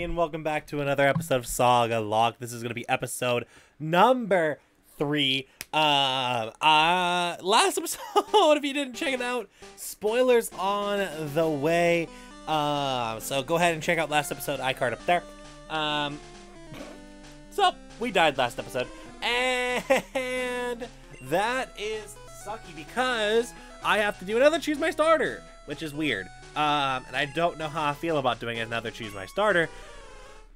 family, and welcome back to another episode of Saga Lock. This is going to be episode number 3. Last episode, if you didn't check it out, spoilers on the way. So go ahead and check out last episode, iCard up there. So we died last episode, and that is sucky because I have to do another Choose My Starter, which is weird. And I don't know how I feel about doing another Choose My Starter,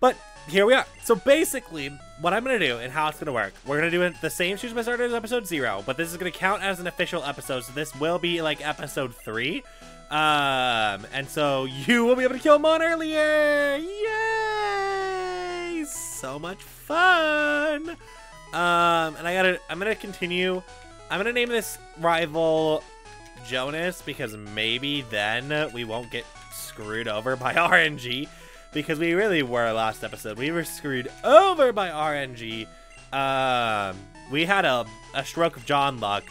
but here we are. So basically, what I'm going to do and how it's going to work, we're going to do it the same Choose My Starter as episode 0, but this is going to count as an official episode, so this will be like episode 3. And so you will be able to kill Mon earlier! Yay! So much fun! And I'm going to continue. I'm going to name this rival Jonas, because maybe then we won't get screwed over by RNG, because we really were last episode. We were screwed over by RNG. We had a stroke of John luck,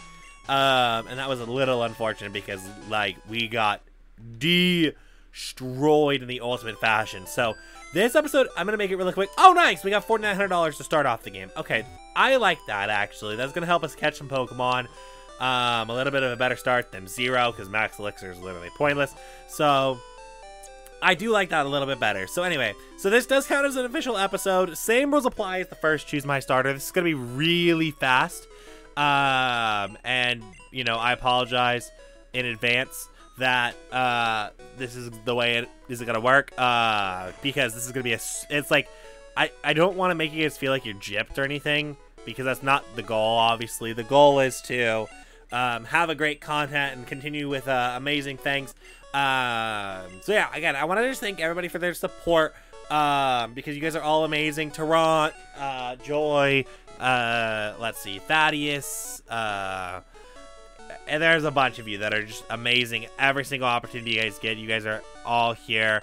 and that was a little unfortunate because, like, we got destroyed in the ultimate fashion. So this episode, I'm gonna make it really quick. Oh, nice! We got $4,900 to start off the game. Okay, I like that, actually. That's gonna help us catch some Pokemon. A little bit of a better start than 0, because max elixir is literally pointless. So I do like that a little bit better. So anyway, so this does count as an official episode. Same rules apply as the first Choose My Starter. This is going to be really fast. And, you know, I apologize in advance that this is the way it is going to work. Because this is going to be it's like, I don't want to make you guys feel like you're gypped or anything, because that's not the goal, obviously. The goal is to have a great content and continue with amazing things. So yeah, again, I want to just thank everybody for their support, because you guys are all amazing. Tarant, Joy, let's see, Thaddeus, and there's a bunch of you that are just amazing. Every single opportunity you guys get, you guys are all here.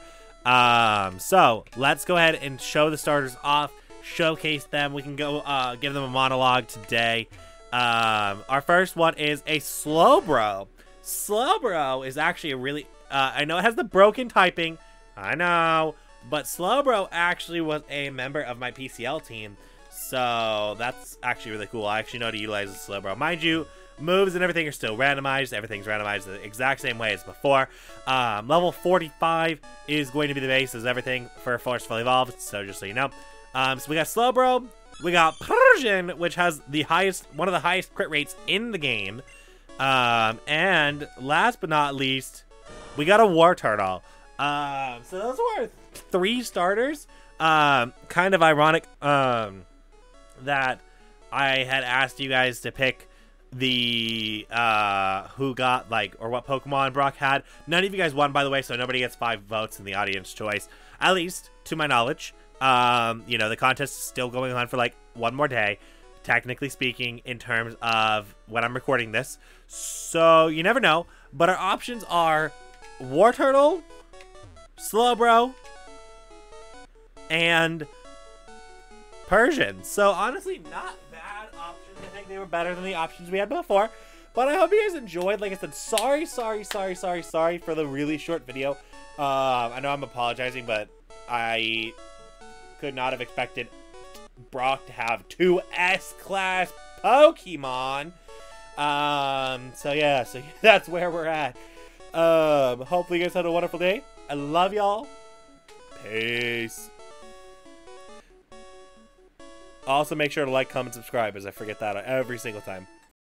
So let's go ahead and show the starters off, showcase them. We can go give them a monologue today. Our first one is a Slowbro. Slowbro is actually a really, I know it has the broken typing, I know, but Slowbro actually was a member of my PCL team, so that's actually really cool. I actually know how to utilize the Slowbro. Mind you, moves and everything are still randomized. Everything's randomized the exact same way as before. Level 45 is going to be the base as everything for Forceful Evolved, so just so you know. So we got Slowbro, we got Persian, which has the highest, one of the highest crit rates in the game. And last but not least, we got a War Turtle. So those were our 3 starters. Kind of ironic that I had asked you guys to pick the who got, like, or what Pokemon Brock had. None of you guys won, by the way, so nobody gets 5 votes in the audience choice, at least to my knowledge. You know, the contest is still going on for like one more day, technically speaking, in terms of when I'm recording this, so you never know. But our options are War Turtle, Slowbro, and Persian. So honestly, not bad options. I think they were better than the options we had before, but I hope you guys enjoyed. Like I said, sorry for the really short video. I know I'm apologizing, but I could not have expected Brock to have 2 S-class Pokemon. So yeah, so that's where we're at. Hopefully you guys had a wonderful day. I love y'all. Peace. Also, make sure to like, comment, subscribe, as I forget that every single time.